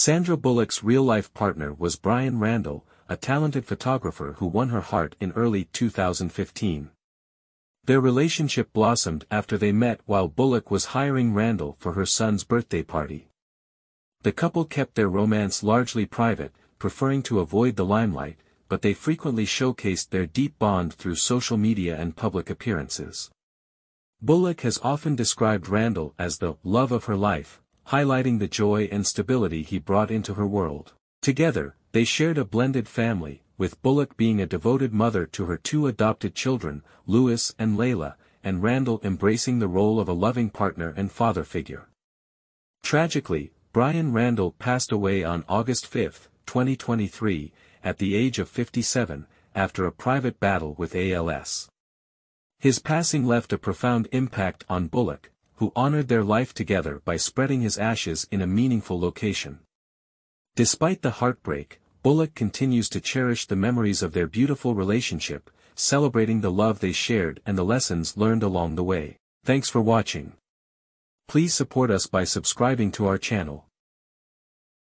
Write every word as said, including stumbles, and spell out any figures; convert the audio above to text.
Sandra Bullock's real-life partner was Bryan Randall, a talented photographer who won her heart in early two thousand fifteen. Their relationship blossomed after they met while Bullock was hiring Randall for her son's birthday party. The couple kept their romance largely private, preferring to avoid the limelight, but they frequently showcased their deep bond through social media and public appearances. Bullock has often described Randall as the love of her life, highlighting the joy and stability he brought into her world. Together, they shared a blended family, with Bullock being a devoted mother to her two adopted children, Louis and Layla, and Randall embracing the role of a loving partner and father figure. Tragically, Bryan Randall passed away on August fifth, twenty twenty-three, at the age of fifty-seven, after a private battle with A L S. His passing left a profound impact on Bullock, who honored their life together by spreading his ashes in a meaningful location. Despite the heartbreak, Bullock continues to cherish the memories of their beautiful relationship, celebrating the love they shared and the lessons learned along the way. Thanks for watching. Please support us by subscribing to our channel.